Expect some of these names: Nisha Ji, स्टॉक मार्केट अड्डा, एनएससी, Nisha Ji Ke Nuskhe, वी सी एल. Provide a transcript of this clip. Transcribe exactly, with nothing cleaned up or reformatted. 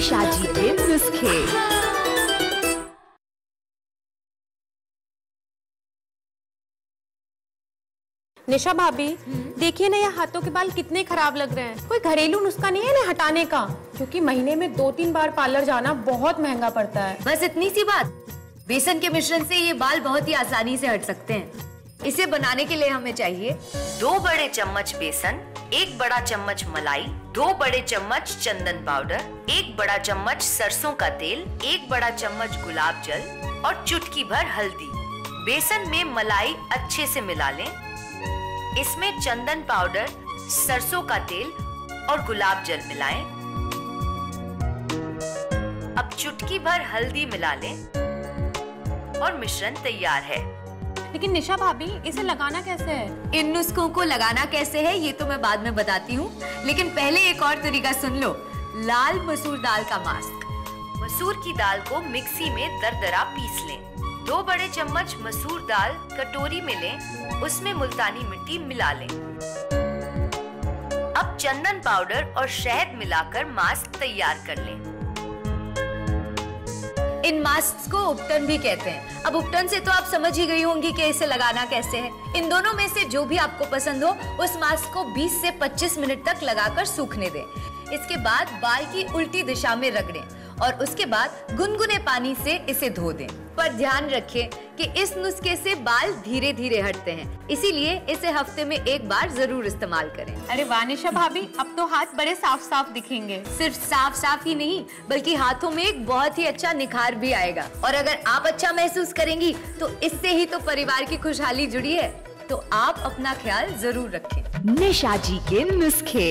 निशा जी के नुस्खे। निशा भाभी, देखिए ना यहाँ हाथों के बाल कितने खराब लग रहे हैं। कोई घरेलू नुस्खा नहीं है ना हटाने का? क्योंकि महीने में दो तीन बार पार्लर जाना बहुत महंगा पड़ता है। बस इतनी सी बात, बेसन के मिश्रण से ये बाल बहुत ही आसानी से हट सकते हैं। इसे बनाने के लिए हमें चाहिए दो बड़े चम्मच बेसन, एक बड़ा चम्मच मलाई, दो बड़े चम्मच चंदन पाउडर, एक बड़ा चम्मच सरसों का तेल, एक बड़ा चम्मच गुलाब जल और चुटकी भर हल्दी। बेसन में मलाई अच्छे से मिला लें। इसमें चंदन पाउडर, सरसों का तेल और गुलाब जल मिलाएं। अब चुटकी भर हल्दी मिला लें और मिश्रण तैयार है। लेकिन निशा भाभी, इसे लगाना कैसे है? इन नुस्खों को लगाना कैसे है ये तो मैं बाद में बताती हूँ, लेकिन पहले एक और तरीका सुन लो। लाल मसूर दाल का मास्क। मसूर की दाल को मिक्सी में दरदरा पीस लें। दो बड़े चम्मच मसूर दाल कटोरी में लें, उसमें मुल्तानी मिट्टी मिला लें। अब चंदन पाउडर और शहद मिलाकर मास्क तैयार कर लें। इन मास्क को उपटन भी कहते हैं। अब उपटन से तो आप समझ ही गई होंगी कि इसे लगाना कैसे है। इन दोनों में से जो भी आपको पसंद हो, उस मास्क को बीस से पच्चीस मिनट तक लगाकर सूखने दें। इसके बाद बाल की उल्टी दिशा में रगड़ें और उसके बाद गुनगुने पानी से इसे धो दें। पर ध्यान रखें कि इस नुस्खे से बाल धीरे धीरे हटते हैं, इसीलिए इसे हफ्ते में एक बार जरूर इस्तेमाल करें। अरे वाह निशा भाभी, अब तो हाथ बड़े साफ साफ दिखेंगे। सिर्फ साफ साफ ही नहीं, बल्कि हाथों में एक बहुत ही अच्छा निखार भी आएगा। और अगर आप अच्छा महसूस करेंगी तो इससे ही तो परिवार की खुशहाली जुड़ी है। तो आप अपना ख्याल जरूर रखें। निशा जी के नुस्खे।